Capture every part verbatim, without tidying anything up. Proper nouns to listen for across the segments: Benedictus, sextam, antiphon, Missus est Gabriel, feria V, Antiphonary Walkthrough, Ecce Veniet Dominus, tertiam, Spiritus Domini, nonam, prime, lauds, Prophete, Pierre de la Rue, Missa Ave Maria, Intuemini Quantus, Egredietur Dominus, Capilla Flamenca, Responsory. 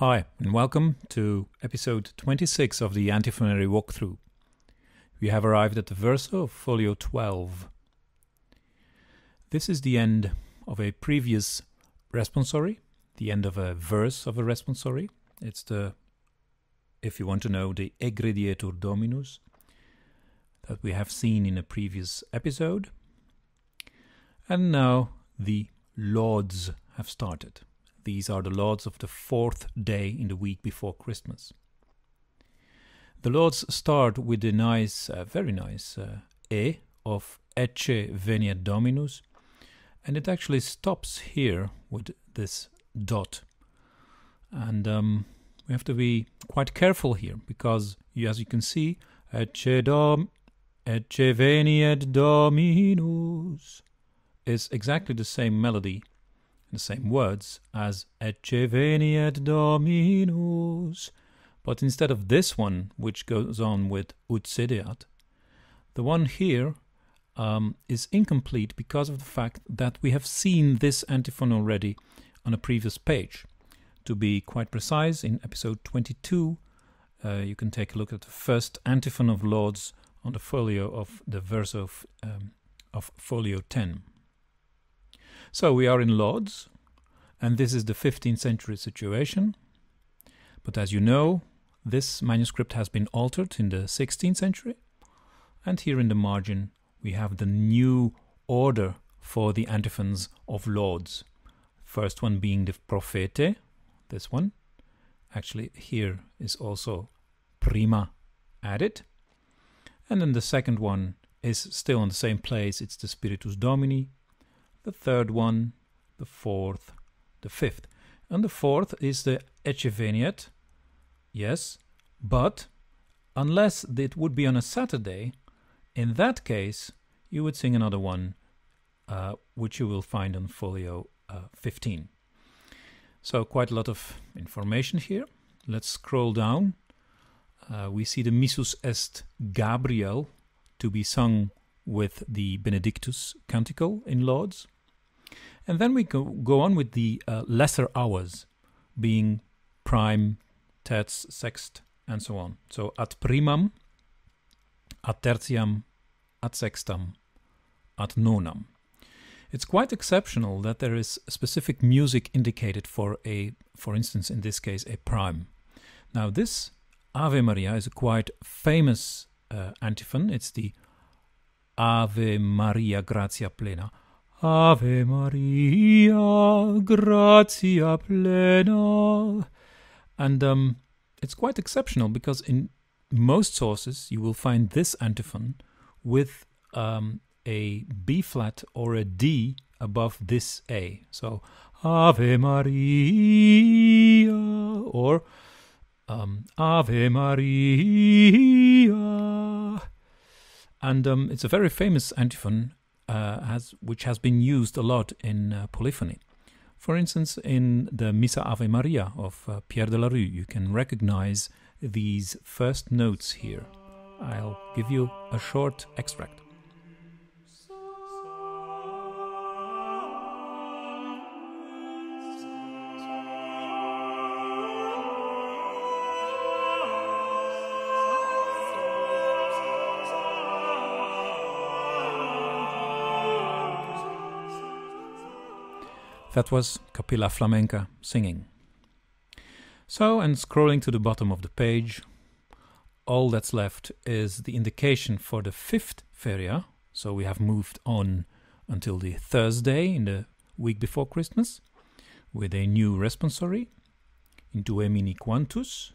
Hi, and welcome to episode twenty-six of the Antiphonary Walkthrough. We have arrived at the verso of folio twelve. This is the end of a previous responsory, the end of a verse of a responsory. It's the, if you want to know, the Egredietur Dominus that we have seen in a previous episode. And now the lauds have started. These are the lauds of the fourth day in the week before Christmas. The lauds start with the nice, uh, very nice uh, E of Ecce Veniet Dominus, and it actually stops here with this dot. And um, we have to be quite careful here because, as you can see, Ecce Dom, Ecce Veniet Dominus is exactly the same melody, the same words as Ecce Veniet Dominus, but instead of this one, which goes on with Ut Sedeat, the one here um, is incomplete because of the fact that we have seen this antiphon already on a previous page. To be quite precise, in episode twenty-two, uh, you can take a look at the first antiphon of lauds on the folio of the verse of, um, of folio ten. So we are in lauds, and this is the fifteenth century situation. But as you know, this manuscript has been altered in the sixteenth century. And here in the margin, we have the new order for the antiphons of lauds. First one being the Prophete, this one. Actually, here is also prima added. And then the second one is still in the same place. It's the Spiritus Domini. The third one, the fourth, the fifth. And the fourth is the Ecce Veniet, yes, but unless it would be on a Saturday, in that case you would sing another one, uh, which you will find on folio uh, fifteen. So quite a lot of information here. Let's scroll down. Uh, we see the Missus est Gabriel to be sung with the Benedictus canticle in lauds. And then we go, go on with the uh, lesser hours, being prime, terz, sext, and so on. So ad primam, ad tertiam, ad sextam, ad nonam. It's quite exceptional that there is specific music indicated for a, for instance, in this case, a prime. Now this Ave Maria is a quite famous uh, antiphon. It's the Ave Maria, gratia plena. Ave Maria, gratia plena. And um, it's quite exceptional because in most sources you will find this antiphon with um, a B flat or a D above this A. So Ave Maria or um, Ave Maria. And um, it's a very famous antiphon, uh, has, which has been used a lot in uh, polyphony. For instance, in the Missa Ave Maria of uh, Pierre de la Rue, you can recognize these first notes here. I'll give you a short extract. That was Capilla Flamenca singing. So, and scrolling to the bottom of the page, all that's left is the indication for the fifth feria. So we have moved on until the Thursday in the week before Christmas with a new responsory, Intuemini Quantus,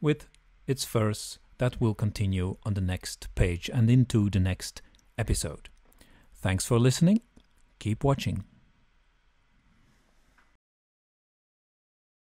with its verse that will continue on the next page and into the next episode. Thanks for listening. Keep watching.